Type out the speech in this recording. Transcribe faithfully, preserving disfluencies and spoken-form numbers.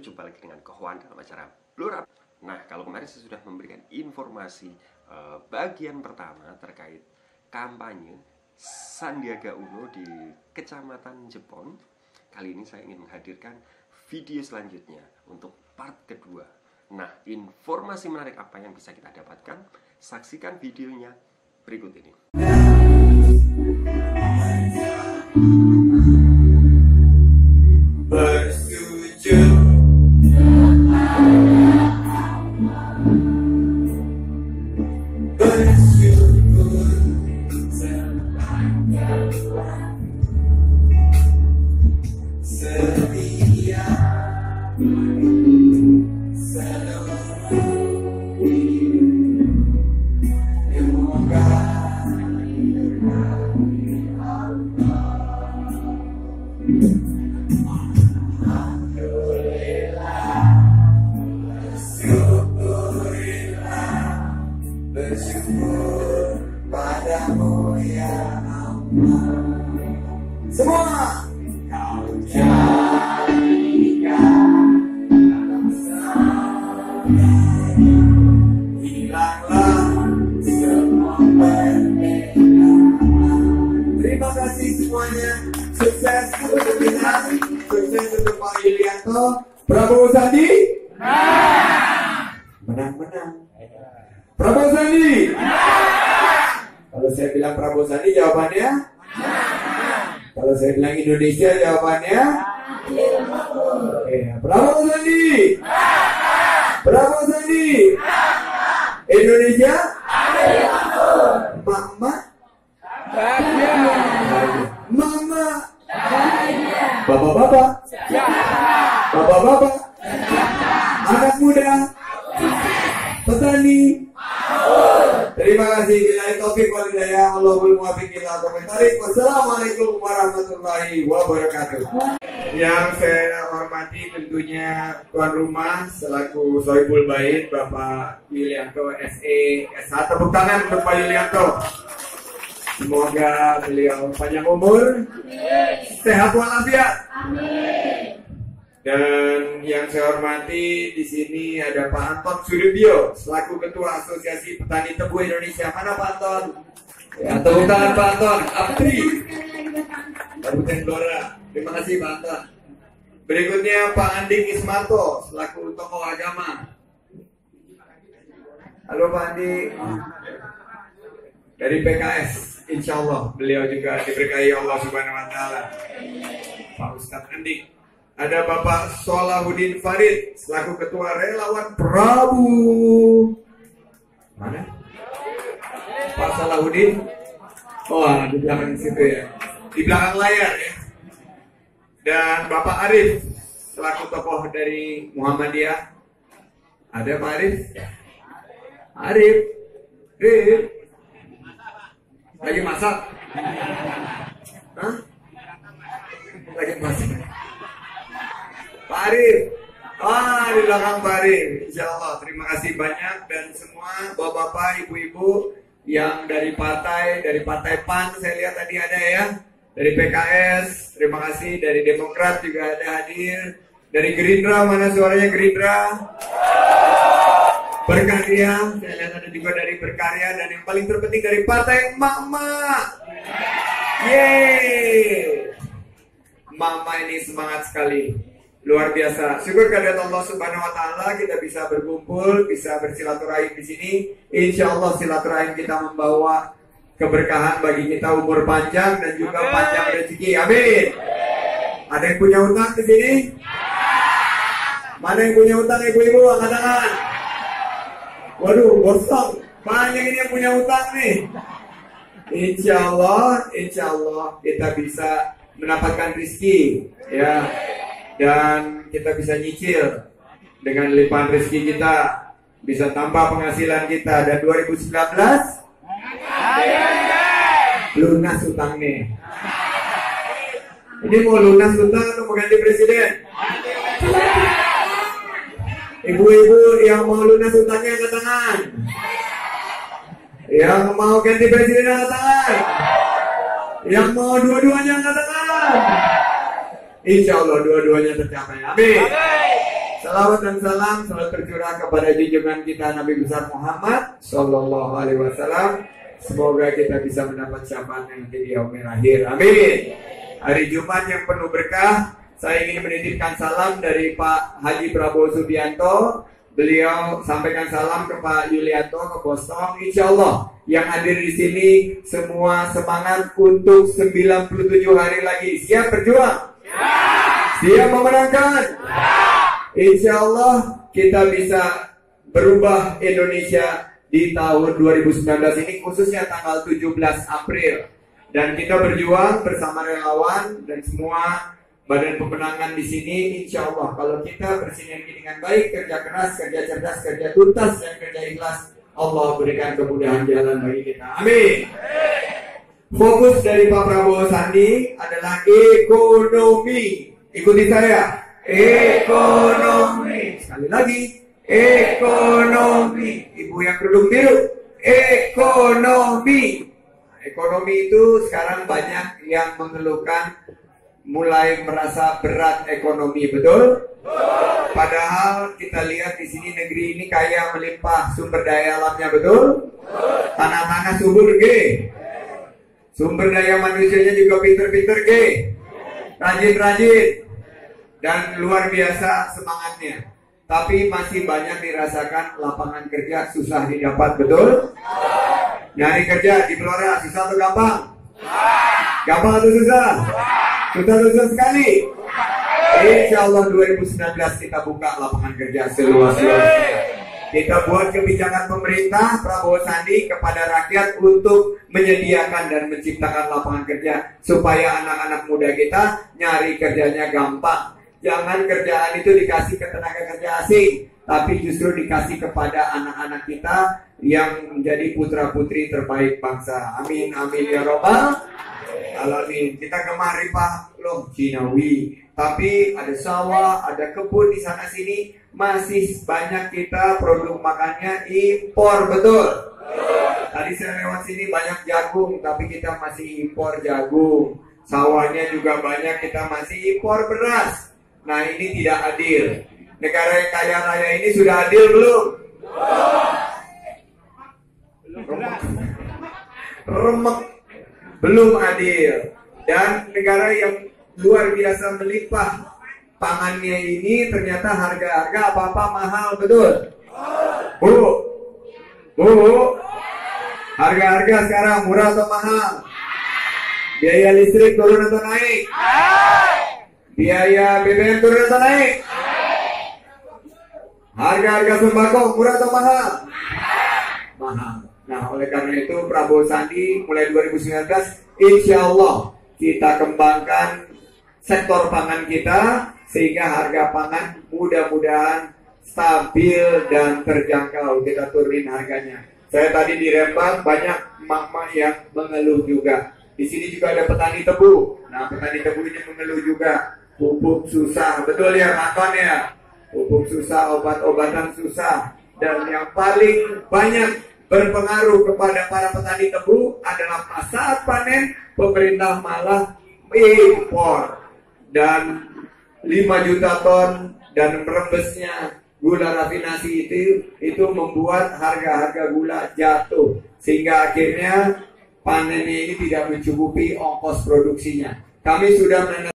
lalu jumpa lagi dengan Kehwan dalam acara Blora. Nah, kalau kemarin saya sudah memberikan informasi eh, bagian pertama terkait kampanye Sandiaga Uno di Kecamatan Jepon, kali ini saya ingin menghadirkan video selanjutnya untuk part kedua. Nah, informasi menarik apa yang bisa kita dapatkan? Saksikan videonya berikut ini. Bersujud. Prabowo Sandi menang-menang. Prabowo Sandi menang. Kalau saya bilang Prabowo Sandi jawabannya menang. Kalau saya bilang Indonesia jawabannya menang. Prabowo Sandi menang. Prabowo Sandi menang. Indonesia mama mama bapak-bapak Bapak-bapak, anak muda, petani. Terima kasih. Bila topik walidaya, Allahul muwaffiq ila aqwamit thariq. Wassalamualaikum warahmatullahi wabarakatuh. Yang saya hormati tentunya tuan rumah selaku Sohibul Bait, Bapak Yulianto S E S H Tepuk tangan untuk Pak Yulianto. Semoga beliau panjang umur, sehat walafiat. Amin. Dan yang saya hormati di sini ada Pak Anton Sudibyo selaku Ketua Asosiasi Petani Tebu Indonesia. Mana Pak Anton? Ya, tepuk tangan Pak Anton. Apri, Kabupaten Blora. Terima kasih Pak Anton. Berikutnya Pak Andi Kismanto selaku tokoh agama. Halo Pak Andi. Dari P K S. Insya Allah beliau juga diberkahi Allah Subhanahu Wa Taala. Pak Ustadz Andi. Ada Bapak Salahuddin Farid selaku Ketua Relawan Prabowo. Mana? Pak Salahuddin? Oh, di belakang situ ya. Di belakang layar ya. Dan Bapak Arif selaku tokoh dari Muhammadiyah. Ada Pak Arif? Arif. Arif. Lagi masak? Hah? Lagi masak. Pak Arif, ah di belakang Pak Arif, insya Allah terima kasih banyak. Dan semua bapak-bapak, ibu-ibu yang dari partai, dari partai P A N saya lihat tadi ada ya. Dari P K S, terima kasih. Dari Demokrat juga ada hadir. Dari Gerindra, mana suaranya Gerindra? Berkarya, saya lihat ada juga dari Berkarya. Dan yang paling terpenting dari partai emak-emak. Yeay, emak-emak ini semangat sekali. Luar biasa. Syukur kehadirat Allah Subhanahu Wa Taala kita bisa berkumpul, bisa bersilaturahim di sini. Insya Allah silaturahim kita membawa keberkahan bagi kita, umur panjang dan juga amin. Panjang rezeki. Amin. Amin. Ada yang punya utang di sini? Amin. Mana yang punya utang ibu-ibu? Angkat tangan. Waduh, borsong. Banyak ini yang punya utang nih. Insya Allah, insya Allah kita bisa mendapatkan rezeki. Ya. Dan kita bisa nyicil dengan limpahan rezeki kita, bisa tambah penghasilan kita. Dan dua ribu sembilan belas lunas utang nih. Ini mau lunas utang atau mau ganti presiden? Ibu-ibu yang mau lunas utangnya angkat tangan. Yang mau ganti presiden angkat tangan. Yang mau dua-duanya angkat tangan. Insya Allah dua-duanya tercapai. Amin. Salawat dan salam selalu tercurah kepada junjungan kita Nabi besar Muhammad Sallallahu Alaihi Wasallam. Semoga kita bisa mendapat syafaat nanti di yaumil akhir. Amin. Hari Jumat yang penuh berkah. Saya ingin menitipkan salam dari Pak Haji Prabowo Subianto. Beliau sampaikan salam ke Pak Yulianto, ke Bosong. Insya Allah yang hadir di sini semua semangat untuk sembilan puluh tujuh hari lagi. Siap berjuang? Siap. Siap memenangkan? Siap. Insya Allah kita bisa berubah Indonesia di tahun dua ribu sembilan belas ini, khususnya tanggal tujuh belas April. Dan kita berjuang bersama relawan dan semua badan pemenangan di sini. Insya Allah kalau kita bersinergi dengan baik, kerja keras, kerja cerdas, kerja tuntas, dan kerja ikhlas, Allah berikan kemudahan jalan bagi kita. Amin. Fokus dari Pak Prabowo Sandi adalah ekonomi. Ikuti saya. Ekonomi. Sekali lagi, ekonomi. Ibu yang kerudung biru, ekonomi. Ekonomi itu sekarang banyak yang mengeluhkan, mulai merasa berat ekonomi, betul? Padahal kita lihat di sini negeri ini kaya melimpah sumber daya alamnya, betul? Tanah-tanah subur, ge. Sumber daya manusianya juga pinter-pinter, ge. Rajin-rajin. Dan luar biasa semangatnya. Tapi masih banyak dirasakan lapangan kerja susah didapat, betul? Nyari kerja di Blora susah atau gampang? Gampang atau susah? Susah-susah sekali. Insya Allah dua ribu sembilan belas kita buka lapangan kerja seluas-luasnya. Kita buat kebijakan pemerintah Prabowo Sandi kepada rakyat untuk menyediakan dan menciptakan lapangan kerja, supaya anak-anak muda kita nyari kerjanya gampang. Jangan kerjaan itu dikasih ke tenaga kerja asing, tapi justru dikasih kepada anak-anak kita yang menjadi putra-putri terbaik bangsa. Amin, amin ya robbal alamin. Kita kemari Pak loh Cinawi, tapi ada sawah, ada kebun di sana sini, masih banyak kita produk makannya impor, betul? Tadi saya lewat sini banyak jagung, tapi kita masih impor jagung. Sawahnya juga banyak, kita masih impor beras. Nah ini tidak adil. Negara yang kaya raya ini sudah adil belum? Belum. Remek. Belum adil. Dan negara yang luar biasa melimpah pangannya ini ternyata harga-harga apa-apa mahal, betul? Bu, bu, harga-harga sekarang murah atau mahal? Biaya listrik turun atau naik? Biaya B B M turun atau naik? Harga-harga sembako murah atau mahal? Mahal. Nah, oleh karena itu Prabowo Sandi mulai dua ribu sembilan belas, insya Allah kita kembangkan sektor pangan kita sehingga harga pangan mudah-mudahan stabil dan terjangkau. Kita turunin harganya. Saya tadi di Rembang banyak emak-emak yang mengeluh juga. Di sini juga ada petani tebu. Nah, petani tebu ini mengeluh juga. Pupuk susah, betul ya Anton ya? Pupuk susah, obat-obatan susah. Dan yang paling banyak berpengaruh kepada para petani tebu adalah saat panen pemerintah malah impor dan lima juta ton dan merembesnya gula rafinasi itu itu membuat harga-harga gula jatuh, sehingga akhirnya panennya ini tidak mencukupi ongkos produksinya. Kami sudah menentukan